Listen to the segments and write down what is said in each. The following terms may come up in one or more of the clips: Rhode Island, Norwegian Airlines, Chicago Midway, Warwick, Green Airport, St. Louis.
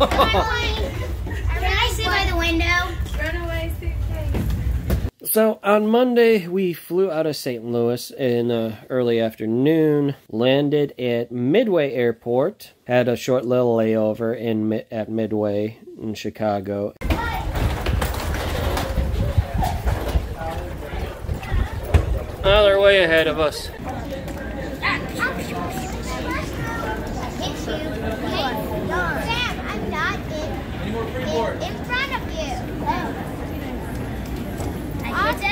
I sit by the window? Runaway suitcase. So on Monday, we flew out of St. Louis in the early afternoon, landed at Midway Airport, had a short little layover at Midway in Chicago. Oh, they're way ahead of us. In front of you. Oh.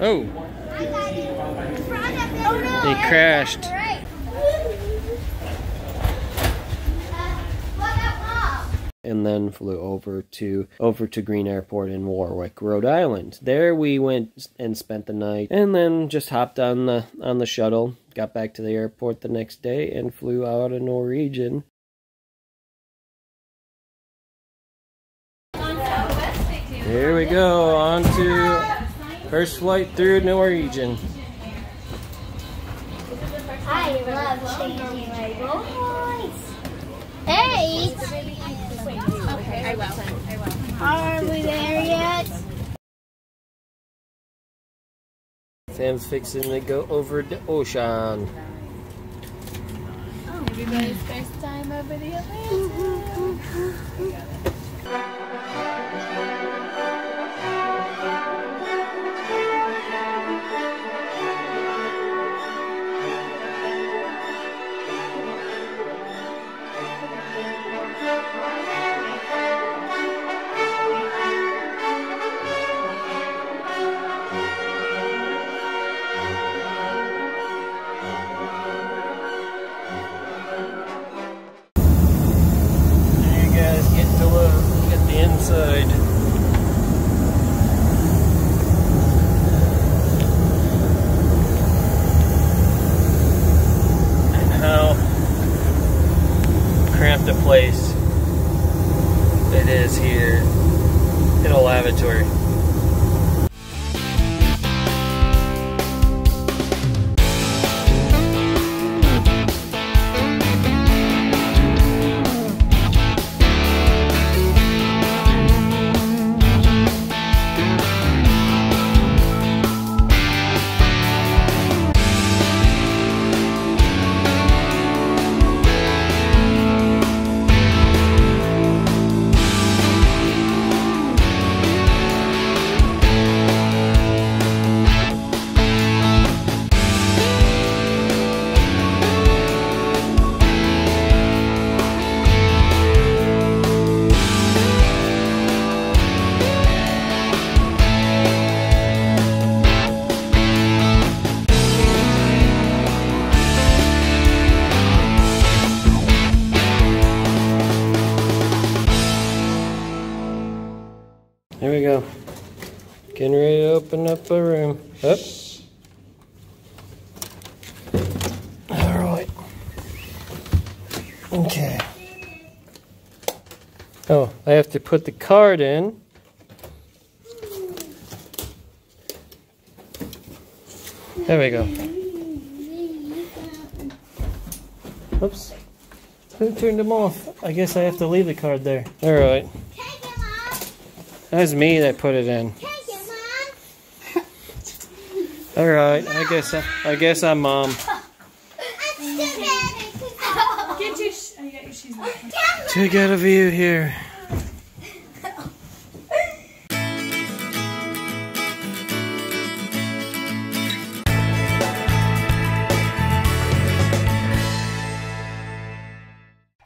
Oh. I got it. In front of you. Oh, no. They crashed. Right. And then flew over to Green Airport in Warwick, Rhode Island. There we went and spent the night, and then just hopped on the shuttle, got back to the airport the next day, and flew out of Norwegian. Here we go, on to first flight through Norwegian. I love changing my voice. Hey! Okay, I will. Are we there yet? Sam's fixing to go over the ocean. Oh, everybody's first time over the Atlantic. The place it is here in a lavatory. Here we go. Getting ready to open up a room. Up. All right. Okay. Oh, I have to put the card in. There we go. Oops. Who turned them off? I guess I have to leave the card there. All right. That's me that put it in. All right, Mom. I guess I'm Mom. Check out a view here.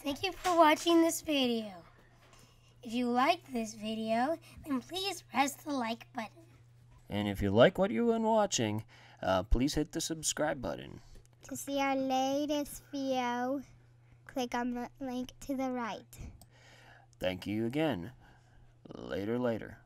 Thank you for watching this video. If you like this video, then please press the like button. And if you like what you've been watching, please hit the subscribe button. To see our latest video, click on the link to the right. Thank you again. Later.